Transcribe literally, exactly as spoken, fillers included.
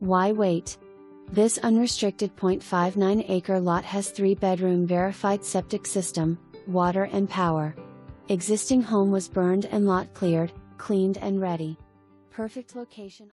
Why wait? This unrestricted zero point five nine acre lot has three bedroom verified septic system, water and power. Existing home was burned and lot cleared, cleaned and ready. Perfect location.